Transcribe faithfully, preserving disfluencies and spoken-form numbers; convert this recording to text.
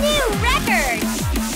New record!